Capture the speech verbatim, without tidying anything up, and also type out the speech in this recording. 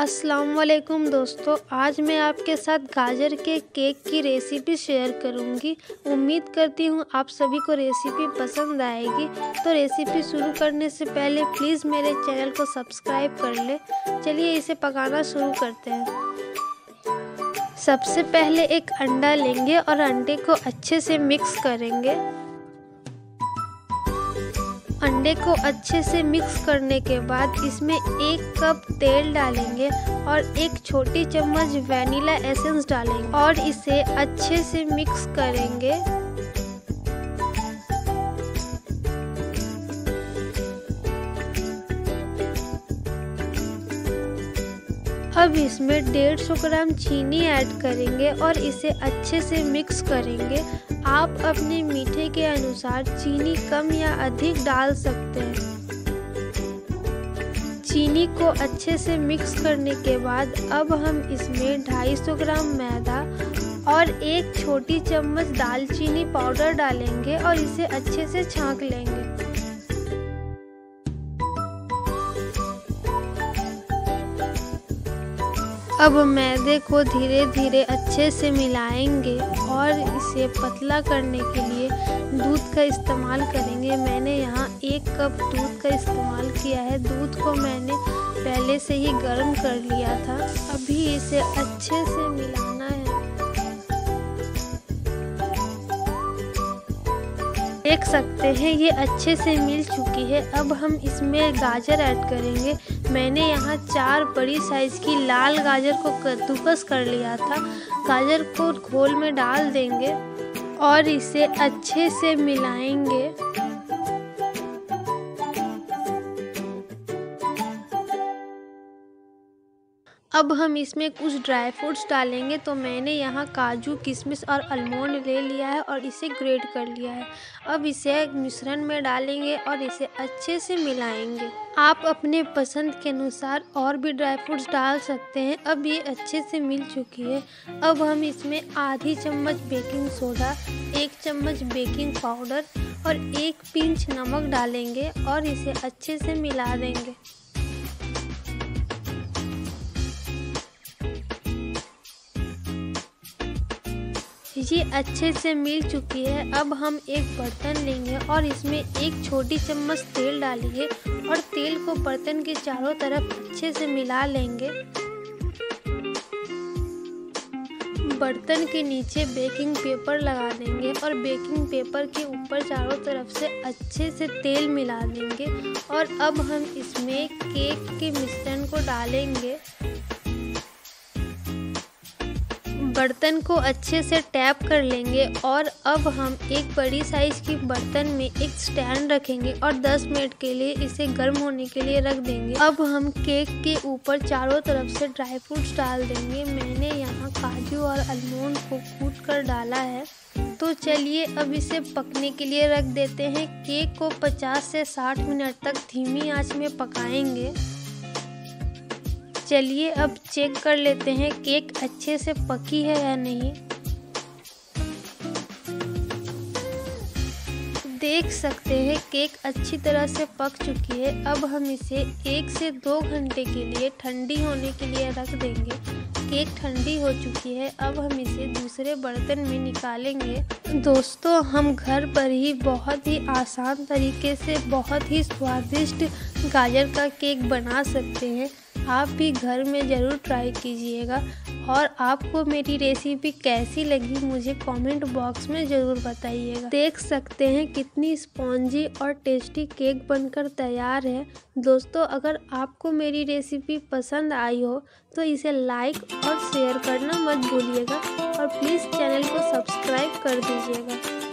अस्सलामुअलैकुम दोस्तों, आज मैं आपके साथ गाजर के केक की रेसिपी शेयर करूंगी। उम्मीद करती हूं आप सभी को रेसिपी पसंद आएगी। तो रेसिपी शुरू करने से पहले प्लीज़ मेरे चैनल को सब्सक्राइब कर ले। चलिए इसे पकाना शुरू करते हैं। सबसे पहले एक अंडा लेंगे और अंडे को अच्छे से मिक्स करेंगे। अंडे को अच्छे से मिक्स करने के बाद इसमें एक कप तेल डालेंगे और एक छोटी चम्मच वैनिला एसेंस डालेंगे और इसे अच्छे से मिक्स करेंगे। अब इसमें डेढ़ सौ ग्राम चीनी ऐड करेंगे और इसे अच्छे से मिक्स करेंगे। आप अपने मीठे के अनुसार चीनी कम या अधिक डाल सकते हैं। चीनी को अच्छे से मिक्स करने के बाद अब हम इसमें दो सौ पचास ग्राम मैदा और एक छोटी चम्मच दालचीनी पाउडर डालेंगे और इसे अच्छे से छांक लेंगे। अब मैदे को धीरे धीरे अच्छे से मिलाएंगे और इसे पतला करने के लिए दूध का इस्तेमाल करेंगे। मैंने यहाँ एक कप दूध का इस्तेमाल किया है। दूध को मैंने पहले से ही गर्म कर लिया था। अभी इसे अच्छे से मिलाना है। देख सकते हैं ये अच्छे से मिल चुकी है। अब हम इसमें गाजर ऐड करेंगे। मैंने यहाँ चार बड़ी साइज़ की लाल गाजर को कद्दूकस कर लिया था। गाजर को घोल में डाल देंगे और इसे अच्छे से मिलाएंगे। अब हम इसमें कुछ ड्राई फ्रूट्स डालेंगे। तो मैंने यहाँ काजू, किशमिश और आलमंड ले लिया है और इसे ग्रेट कर लिया है। अब इसे मिश्रण में डालेंगे और इसे अच्छे से मिलाएंगे। आप अपने पसंद के अनुसार और भी ड्राई फ्रूट्स डाल सकते हैं। अब ये अच्छे से मिल चुकी है। अब हम इसमें आधी चम्मच बेकिंग सोडा, एक चम्मच बेकिंग पाउडर और एक पिंच नमक डालेंगे और इसे अच्छे से मिला देंगे। ये अच्छे से मिल चुकी है। अब हम एक बर्तन लेंगे और इसमें एक छोटी चम्मच तेल डालेंगे और तेल को बर्तन के चारों तरफ अच्छे से मिला लेंगे। बर्तन के नीचे बेकिंग पेपर लगा देंगे और बेकिंग पेपर के ऊपर चारों तरफ से अच्छे से तेल मिला देंगे। और अब हम इसमें केक के मिश्रण को डालेंगे। बर्तन को अच्छे से टैप कर लेंगे और अब हम एक बड़ी साइज़ की बर्तन में एक स्टैंड रखेंगे और दस मिनट के लिए इसे गर्म होने के लिए रख देंगे। अब हम केक के ऊपर चारों तरफ से ड्राई फ्रूट्स डाल देंगे। मैंने यहाँ काजू और आलमंड को कूट कर डाला है। तो चलिए अब इसे पकने के लिए रख देते हैं। केक को पचास से साठ मिनट तक धीमी आँच में पकाएंगे। चलिए अब चेक कर लेते हैं केक अच्छे से पकी है या नहीं। देख सकते हैं केक अच्छी तरह से पक चुकी है। अब हम इसे एक से दो घंटे के लिए ठंडी होने के लिए रख देंगे। केक ठंडी हो चुकी है। अब हम इसे दूसरे बर्तन में निकालेंगे। दोस्तों, हम घर पर ही बहुत ही आसान तरीके से बहुत ही स्वादिष्ट गाजर का केक बना सकते हैं। आप भी घर में ज़रूर ट्राई कीजिएगा और आपको मेरी रेसिपी कैसी लगी मुझे कमेंट बॉक्स में ज़रूर बताइएगा। देख सकते हैं कितनी स्पॉन्जी और टेस्टी केक बनकर तैयार है। दोस्तों, अगर आपको मेरी रेसिपी पसंद आई हो तो इसे लाइक और शेयर करना मत भूलिएगा और प्लीज़ चैनल को सब्सक्राइब कर दीजिएगा।